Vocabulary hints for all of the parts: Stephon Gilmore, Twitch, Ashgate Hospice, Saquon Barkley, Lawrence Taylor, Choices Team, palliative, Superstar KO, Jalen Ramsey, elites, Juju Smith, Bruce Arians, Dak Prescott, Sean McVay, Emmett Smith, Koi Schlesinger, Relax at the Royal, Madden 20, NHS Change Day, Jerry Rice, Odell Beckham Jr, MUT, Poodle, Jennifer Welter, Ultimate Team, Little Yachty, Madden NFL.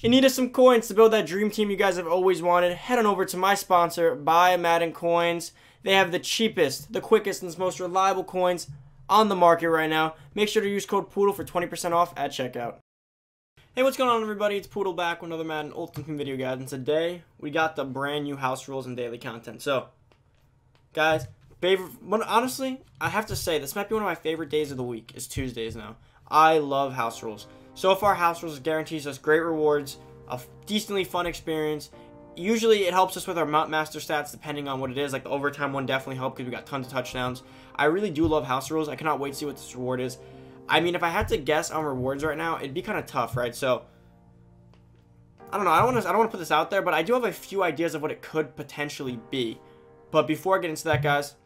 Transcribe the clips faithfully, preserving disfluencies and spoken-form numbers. If you needed some coins to build that dream team you guys have always wanted, head on over to my sponsor, Buy Madden Coins. They have the cheapest, the quickest, and most reliable coins on the market right now. Make sure to use code Poodle for twenty percent off at checkout. Hey, what's going on, everybody? It's Poodle back with another Madden Ultimate Team video, guys. And today, we got the brand new house rules and daily content. So, guys, favorite, honestly, I have to say, this might be one of my favorite days of the week. It's Tuesdays now. I love house rules. So far, house rules guarantees us great rewards, a decently fun experience. Usually it helps us with our Mount Master stats depending on what it is. Like the overtime one definitely helped because we got tons of touchdowns. I really do love house rules. I cannot wait to see what this reward is. I mean, if I had to guess on rewards right now, it'd be kind of tough, right? So I don't know. I don't want to I don't want to put this out there, but I do have a few ideas of what it could potentially be. But before I get into that, guys,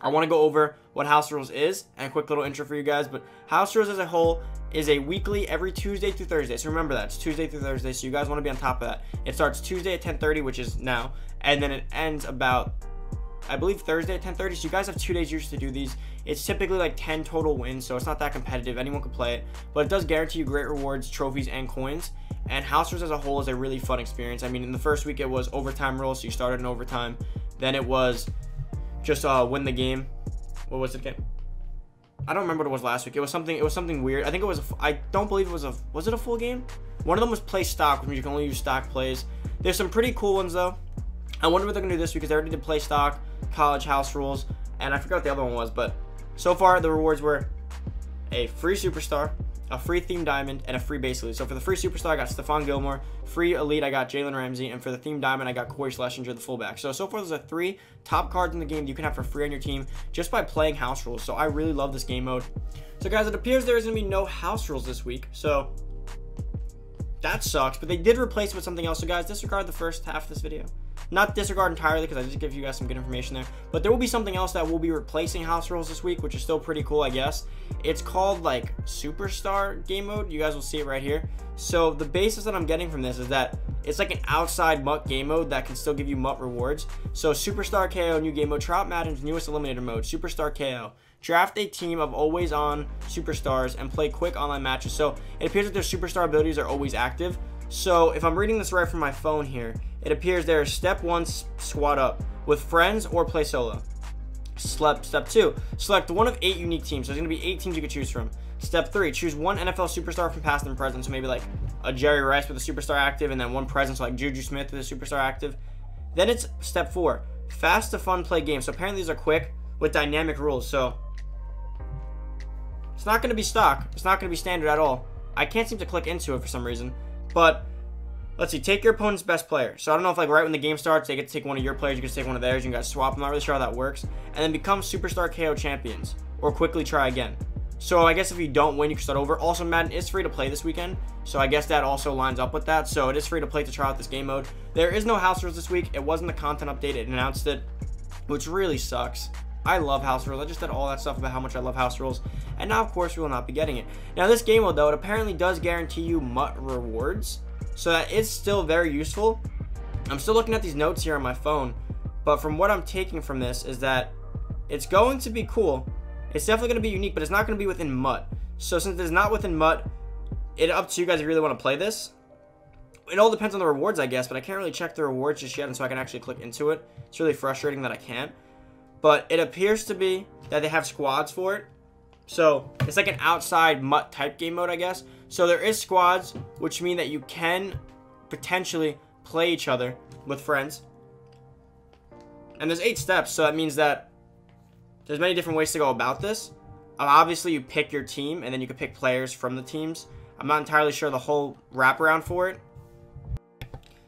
I want to go over what house rules is and a quick little intro for you guys. But house rules as a whole is a weekly every Tuesday through Thursday. So remember that. It's Tuesday through Thursday. So you guys want to be on top of that. It starts Tuesday at ten thirty, which is now. And then it ends about, I believe, Thursday at ten thirty. So you guys have two days usually to do these. It's typically like ten total wins. So it's not that competitive. Anyone can play it. But it does guarantee you great rewards, trophies, and coins. And house rules as a whole is a really fun experience. I mean, in the first week, it was overtime rules. So you started in overtime. Then it was just uh, win the game. What was it again? I don't remember what it was last week. It was something. It was something weird. I think it was. A, I don't believe it was a. Was it a full game? One of them was play stock, which means you can only use stock plays. There's some pretty cool ones though. I wonder what they're gonna do this week because they already did play stock, college house rules, and I forgot what the other one was. But so far the rewards were a free superstar, a free themed diamond, and a free base elite. So for the free superstar, I got Stephon Gilmore. Free elite, I got Jalen Ramsey. And for the themed diamond, I got Koi Schlesinger, the fullback. So, so far, those are three top cards in the game that you can have for free on your team just by playing house rules. So I really love this game mode. So guys, it appears there is going to be no house rules this week. So that sucks, but they did replace it with something else. So guys, disregard the first half of this video. Not disregard entirely because I just give you guys some good information there. But there will be something else that will be replacing house rules this week, which is still pretty cool, I guess. It's called like Superstar game mode. You guys will see it right here. So the basis that I'm getting from this is that it's like an outside mutt game mode that can still give you mutt rewards. So Superstar K O new game mode, Trot Madden's newest eliminator mode, Superstar K O. Draft a team of always-on superstars and play quick online matches. So it appears that their superstar abilities are always active. So if I'm reading this right from my phone here, it appears there is step one, squad up with friends or play solo. Step, step two, select one of eight unique teams. So there's going to be eight teams you could choose from. Step three, choose one N F L superstar from past and present. So maybe like a Jerry Rice with a superstar active and then one present, so like Juju Smith with a superstar active. Then it's step four, fast to fun play games. So apparently these are quick with dynamic rules. So it's not going to be stock. It's not going to be standard at all. I can't seem to click into it for some reason. But let's see. Take your opponent's best player. So I don't know if like right when the game starts, they get to take one of your players. You get to take one of theirs. You guys swap. I'm not really sure how that works. And then become Superstar K O champions or quickly try again. So I guess if you don't win, you can start over. Also, Madden is free to play this weekend. So I guess that also lines up with that. So it is free to play to try out this game mode. There is no house rules this week. It wasn't the content update. It announced it, which really sucks. I love house rules. I just did all that stuff about how much I love house rules. And now, of course, we will not be getting it. Now, this game mode, though, it apparently does guarantee you mutt rewards. So that is still very useful. I'm still looking at these notes here on my phone. But from what I'm taking from this is that it's going to be cool. It's definitely going to be unique, but it's not going to be within mutt. So since it's not within mutt, it's up to you guys if you really want to play this. It all depends on the rewards, I guess. But I can't really check the rewards just yet, and so I can actually click into it. It's really frustrating that I can't. But it appears to be that they have squads for it. So it's like an outside mutt type game mode, I guess. So there is squads, which mean that you can potentially play each other with friends. And there's eight steps. So that means that there's many different ways to go about this. Um, obviously, you pick your team and then you can pick players from the teams. I'm not entirely sure the whole wraparound for it.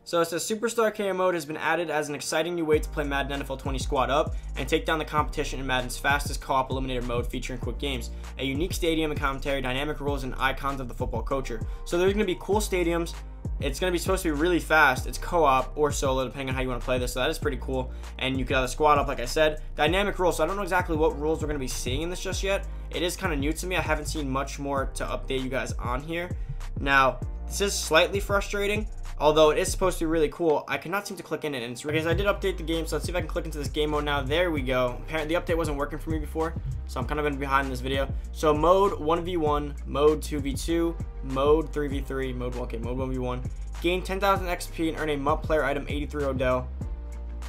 So it says Superstar K O mode has been added as an exciting new way to play Madden N F L twenty squad up and take down the competition in Madden's fastest co-op eliminator mode featuring quick games, a unique stadium and commentary, dynamic rules, and icons of the football culture. So there's going to be cool stadiums. It's going to be supposed to be really fast. It's co-op or solo, depending on how you want to play this. So that is pretty cool. And you can have a squad up, like I said. Dynamic rules. So I don't know exactly what rules we're going to be seeing in this just yet. It is kind of new to me. I haven't seen much more to update you guys on here. Now, this is slightly frustrating. Although it is supposed to be really cool, I cannot seem to click in it. And it's because I did update the game, so let's see if I can click into this game mode now. There we go. Apparently, the update wasn't working for me before, so I'm kind of been behind in this video. So mode one v one, mode two v two, mode three v three, mode one, okay, mode one v one, Gain ten thousand X P and earn a M U P player item eighty-three Odell.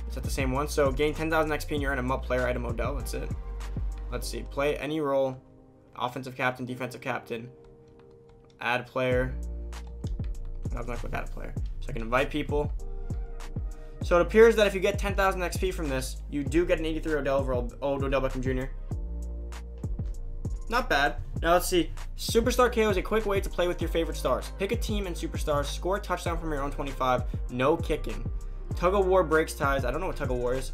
Is that the same one? So gain ten thousand X P and you earn a M U P player item Odell. That's it. Let's see. Play any role. Offensive captain, defensive captain. Add player. I'm not going to add a player. So I can invite people. So it appears that if you get ten thousand X P from this, you do get an eighty-three Odell over old, old Odell Beckham Junior Not bad. Now let's see. Superstar K O is a quick way to play with your favorite stars. Pick a team and superstars. Score a touchdown from your own twenty-five. No kicking. Tug of war breaks ties. I don't know what tug of war is.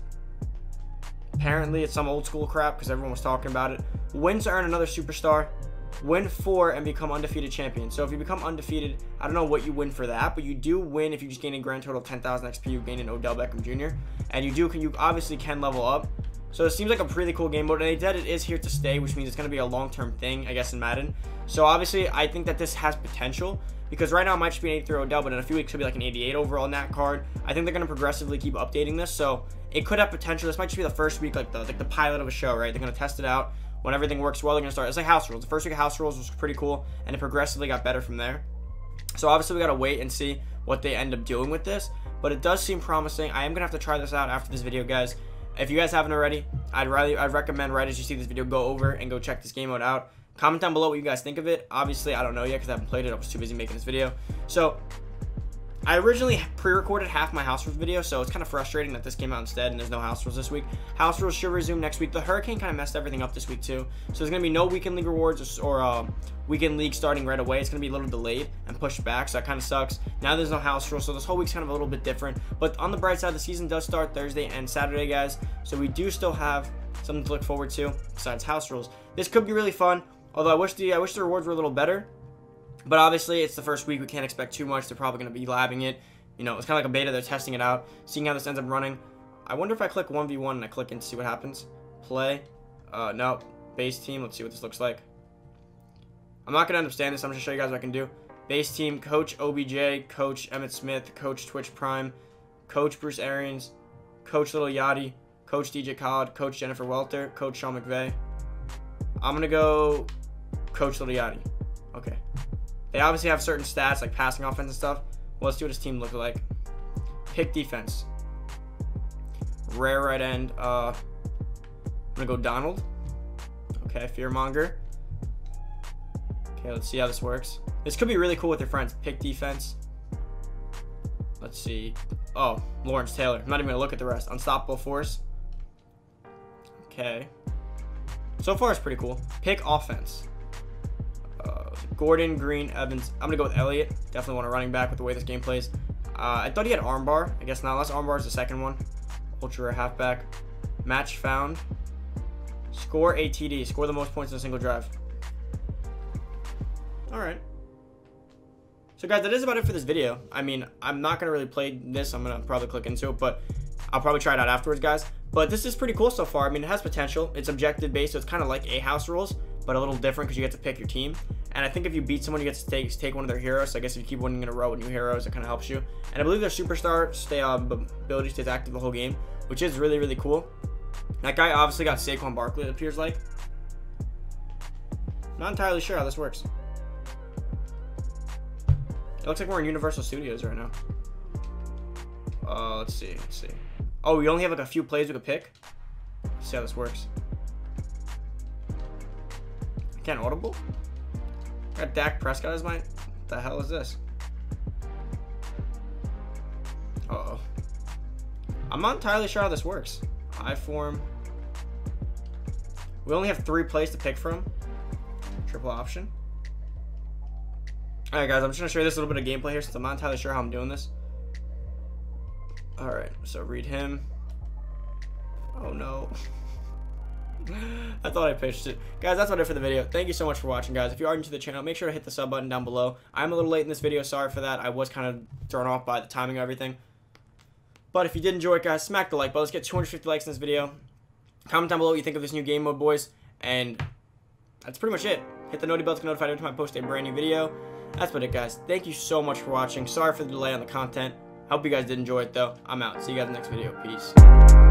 Apparently it's some old school crap because everyone was talking about it. Win to earn another superstar. Win four and become undefeated champion. So if you become undefeated, I don't know what you win for that, but you do win. If you just gain a grand total of ten thousand X P, you gain an Odell Beckham Junior And you do, you obviously can level up. So it seems like a pretty cool game mode, and they said it is here to stay, which means it's going to be a long-term thing, I guess, in Madden. So obviously, I think that this has potential, because right now it might just be an eighty-three Odell, but in a few weeks, it could be like an eighty-eight overall in that card. I think they're going to progressively keep updating this, so it could have potential. This might just be the first week, like the, like the pilot of a show, right? They're going to test it out. When everything works well, they're going to start. It's like House Rules. The first week of House Rules was pretty cool, and it progressively got better from there. So obviously, we got to wait and see what they end up doing with this, but it does seem promising. I am going to have to try this out after this video, guys. If you guys haven't already, I'd rather I'd recommend right as you see this video, go over and go check this game mode out. Comment down below what you guys think of it. Obviously, I don't know yet because I haven't played it. I was too busy making this video. So I originally pre-recorded half my House Rules video, so it's kind of frustrating that this came out instead and there's no House Rules this week. House Rules should resume next week. The hurricane kind of messed everything up this week too, so there's gonna be no weekend league rewards or, or um, weekend league starting right away. It's gonna be a little delayed and pushed back, so that kind of sucks. Now there's no House Rules, so this whole week's kind of a little bit different. But on the bright side, the season does start Thursday and Saturday, guys, so we do still have something to look forward to besides House Rules. This could be really fun, although I wish the I wish the rewards were a little better. But obviously, it's the first week. We can't expect too much. They're probably going to be labbing it. You know, it's kind of like a beta. They're testing it out, seeing how this ends up running. I wonder if I click one v one and I click and see what happens. Play. Uh, no. Base team. Let's see what this looks like. I'm not going to understand this. I'm just going to show you guys what I can do. Base team. Coach O B J. Coach Emmett Smith. Coach Twitch Prime. Coach Bruce Arians. Coach Little Yachty. Coach D J Collard. Coach Jennifer Welter. Coach Sean McVay. I'm going to go Coach Little Yachty. Okay. They obviously have certain stats like passing offense and stuff. Well, let's see what his team looks like. Pick defense. Rare right end. Uh, I'm going to go Donald. Okay, Fearmonger. Okay, let's see how this works. This could be really cool with your friends. Pick defense. Let's see. Oh, Lawrence Taylor. I'm not even going to look at the rest. Unstoppable force. Okay. So far, it's pretty cool. Pick offense. Gordon, Green, Evans. I'm going to go with Elliott. Definitely want a running back with the way this game plays. Uh, I thought he had armbar. I guess not, unless armbar is the second one. Ultra rare halfback. Match found. Score a T D. Score the most points in a single drive. All right. So, guys, that is about it for this video. I mean, I'm not going to really play this. I'm going to probably click into it, but I'll probably try it out afterwards, guys. But this is pretty cool so far. I mean, it has potential. It's objective-based, so it's kind of like a House Rules, but a little different because you get to pick your team. And I think if you beat someone, you get to take, take one of their heroes. So I guess if you keep winning in a row with new heroes, it kind of helps you. And I believe their superstar stay uh, ability stays active the whole game, which is really, really cool. That guy obviously got Saquon Barkley, it appears like. Not entirely sure how this works. It looks like we're in Universal Studios right now. Uh, let's see, let's see. Oh, we only have like a few plays we could pick. Let's see how this works. I can't audible? Got Dak Prescott as my. What the hell is this? Uh oh. I'm not entirely sure how this works. I form. We only have three plays to pick from. Triple option. Alright, guys, I'm just going to show you this little bit of gameplay here since I'm not entirely sure how I'm doing this. Alright, so read him. Oh no. I thought I pitched it. Guys, that's about it for the video. Thank you so much for watching, guys. If you are new to the channel, make sure to hit the sub button down below. I'm a little late in this video. Sorry for that. I was kind of thrown off by the timing of everything. But if you did enjoy it, guys, smack the like button. Let's get two hundred fifty likes in this video. Comment down below what you think of this new game mode, boys. And that's pretty much it. Hit the noti bell to get notified every time I post a brand new video. That's about it, guys. Thank you so much for watching. Sorry for the delay on the content. Hope you guys did enjoy it, though. I'm out. See you guys in the next video. Peace.